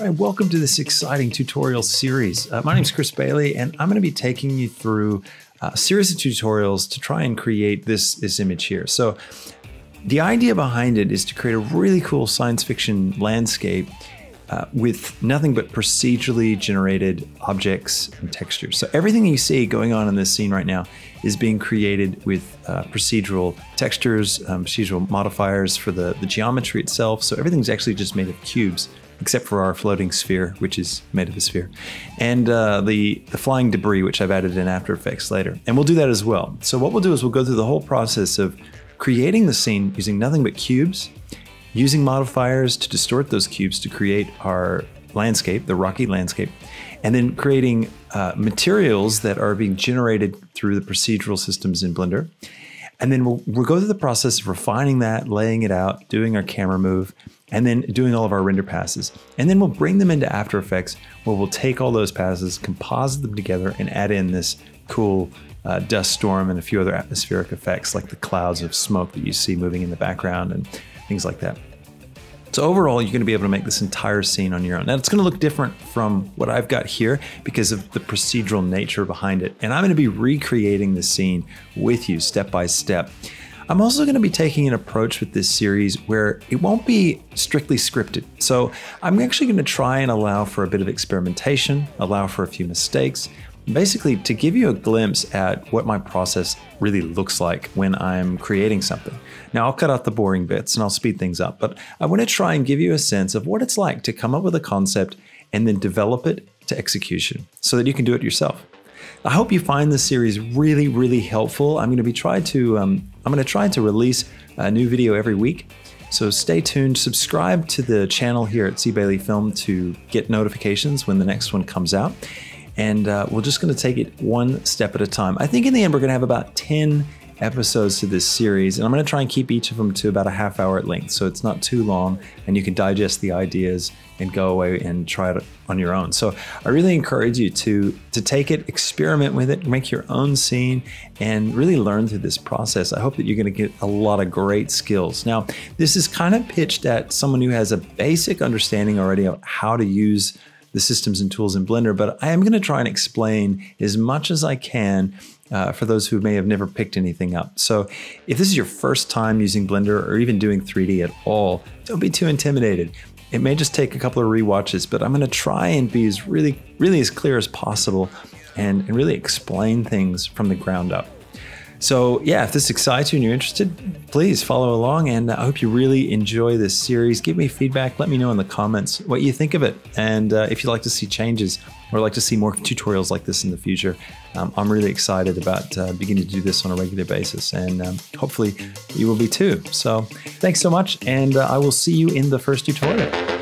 All right, welcome to this exciting tutorial series. My name is Chris Bailey, and I'm going to be taking you through a series of tutorials to try and create this image here. So the idea behind it is to create a really cool science fiction landscape with nothing but procedurally generated objects and textures. So everything you see going on in this scene right now is being created with procedural textures, procedural modifiers for the geometry itself. So everything's actually just made of cubes, except for our floating sphere, which is made of a sphere, and the flying debris, which I've added in After Effects later. And we'll do that as well. So what we'll do is we'll go through the whole process of creating the scene using nothing but cubes, using modifiers to distort those cubes to create our landscape, the rocky landscape, and then creating materials that are being generated through the procedural systems in Blender. And then we'll go through the process of refining that, laying it out, doing our camera move, and then doing all of our render passes. And then we'll bring them into After Effects, where we'll take all those passes, composite them together, and add in this cool dust storm and a few other atmospheric effects, like the clouds of smoke that you see moving in the background and things like that. So overall, you're gonna be able to make this entire scene on your own. Now, it's gonna look different from what I've got here because of the procedural nature behind it. And I'm gonna be recreating the scene with you step by step. I'm also gonna be taking an approach with this series where it won't be strictly scripted. So I'm actually gonna try and allow for a bit of experimentation, allow for a few mistakes, basically to give you a glimpse at what my process really looks like when I'm creating something. Now, I'll cut out the boring bits and I'll speed things up, but I want to try and give you a sense of what it's like to come up with a concept and then develop it to execution so that you can do it yourself. I hope you find this series really, really helpful. I'm going to be try to release a new video every week. So stay tuned, subscribe to the channel here at C Bailey Film to get notifications when the next one comes out. And we're just going to take it one step at a time. I think in the end, we're going to have about 10 episodes to this series, and I'm going to try and keep each of them to about a half hour at length. So it's not too long and you can digest the ideas and go away and try it on your own. So I really encourage you to take it, experiment with it, make your own scene, and really learn through this process. I hope that you're going to get a lot of great skills. Now, this is kind of pitched at someone who has a basic understanding already of how to use the systems and tools in Blender, but I am going to try and explain as much as I can for those who may have never picked anything up. So if this is your first time using Blender or even doing 3D at all, don't be too intimidated. It may just take a couple of rewatches, but I'm going to try and be as really as clear as possible and really explain things from the ground up. So yeah, if this excites you and you're interested, please follow along, and I hope you really enjoy this series. Give me feedback, let me know in the comments what you think of it, and if you'd like to see changes or like to see more tutorials like this in the future. I'm really excited about beginning to do this on a regular basis, and hopefully you will be too. So thanks so much, and I will see you in the first tutorial.